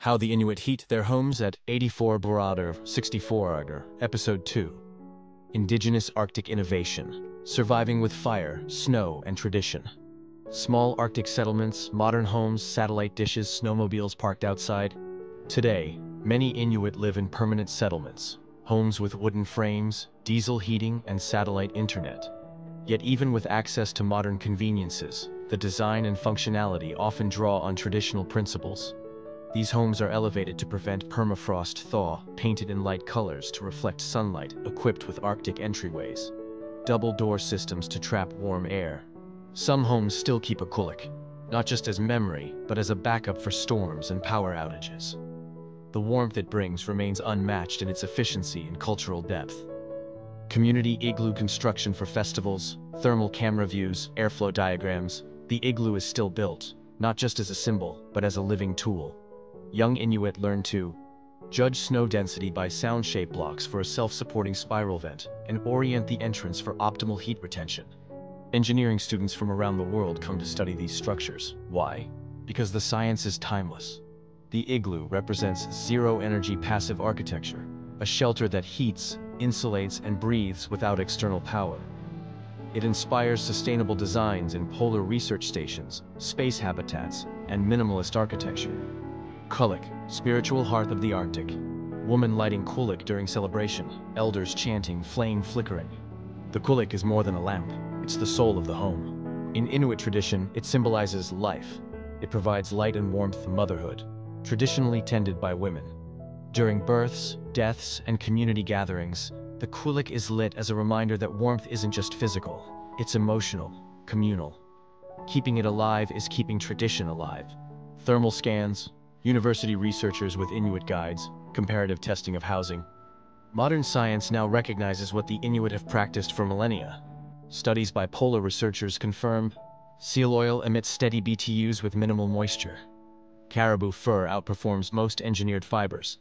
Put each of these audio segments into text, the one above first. How the Inuit Heat Their Homes at 84 Barader, 64 Arger, Episode 2. Indigenous Arctic Innovation, Surviving with Fire, Snow, and Tradition. Small Arctic settlements, modern homes, satellite dishes, snowmobiles parked outside. Today, many Inuit live in permanent settlements, homes with wooden frames, diesel heating, and satellite internet. Yet even with access to modern conveniences, the design and functionality often draw on traditional principles. These homes are elevated to prevent permafrost thaw, painted in light colors to reflect sunlight, equipped with Arctic entryways, double door systems to trap warm air. Some homes still keep a qulliq, not just as memory, but as a backup for storms and power outages. The warmth it brings remains unmatched in its efficiency and cultural depth. Community igloo construction for festivals, thermal camera views, airflow diagrams. The igloo is still built, not just as a symbol, but as a living tool. Young Inuit learn to judge snow density by sound shape blocks for a self-supporting spiral vent and orient the entrance for optimal heat retention. Engineering students from around the world come to study these structures. Why? Because the science is timeless. The igloo represents zero-energy passive architecture, a shelter that heats, insulates, and breathes without external power. It inspires sustainable designs in polar research stations, space habitats, and minimalist architecture. Qulliq, spiritual hearth of the Arctic. Woman lighting qulliq during celebration, elders chanting, flame flickering. The qulliq is more than a lamp, it's the soul of the home. In Inuit tradition, it symbolizes life. It provides light and warmth, motherhood, traditionally tended by women. During births, deaths, and community gatherings, the qulliq is lit as a reminder that warmth isn't just physical, it's emotional, communal. Keeping it alive is keeping tradition alive. Thermal scans, university researchers with Inuit guides, comparative testing of housing. Modern science now recognizes what the Inuit have practiced for millennia. Studies by polar researchers confirm seal oil emits steady BTUs with minimal moisture. Caribou fur outperforms most engineered fibers.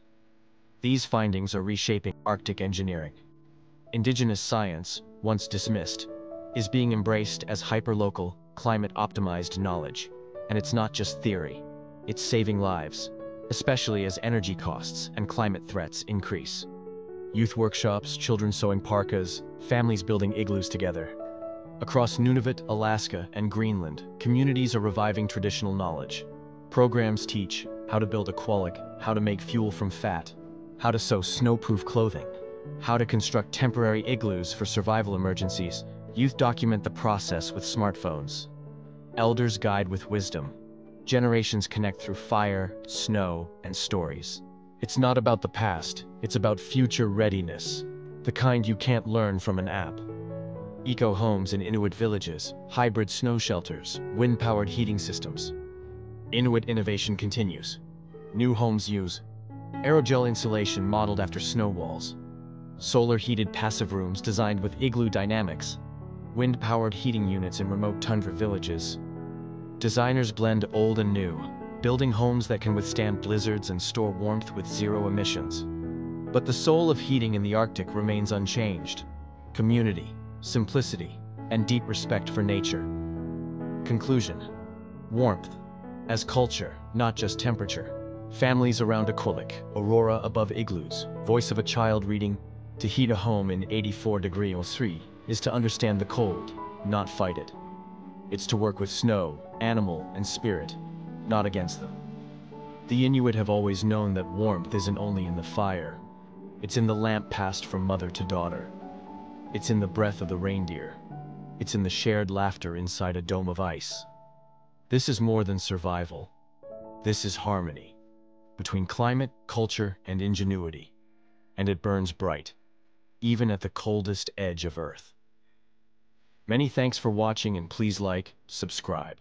These findings are reshaping Arctic engineering. Indigenous science, once dismissed, is being embraced as hyperlocal, climate-optimized knowledge. And it's not just theory. It's saving lives, especially as energy costs and climate threats increase. Youth workshops, children sewing parkas, families building igloos together. Across Nunavut, Alaska, and Greenland, communities are reviving traditional knowledge. Programs teach how to build a qulliq, how to make fuel from fat, how to sew snowproof clothing, how to construct temporary igloos for survival emergencies. Youth document the process with smartphones. Elders guide with wisdom. Generations connect through fire, snow, and stories. It's not about the past, it's about future readiness, the kind you can't learn from an app. Eco homes in Inuit villages, hybrid snow shelters, wind-powered heating systems. Inuit innovation continues. New homes use aerogel insulation modeled after snow walls, solar-heated passive rooms designed with igloo dynamics, wind-powered heating units in remote tundra villages. Designers blend old and new, building homes that can withstand blizzards and store warmth with zero emissions. But the soul of heating in the Arctic remains unchanged: community, simplicity, and deep respect for nature. Conclusion: warmth as culture, not just temperature. Families around a qulliq, aurora above igloos, voice of a child reading. To heat a home in 84°C is to understand the cold, not fight it. It's to work with snow, animal, and spirit, not against them. The Inuit have always known that warmth isn't only in the fire. It's in the lamp passed from mother to daughter. It's in the breath of the reindeer. It's in the shared laughter inside a dome of ice. This is more than survival. This is harmony between climate, culture, and ingenuity. And it burns bright, even at the coldest edge of Earth. Many thanks for watching, and please like, subscribe.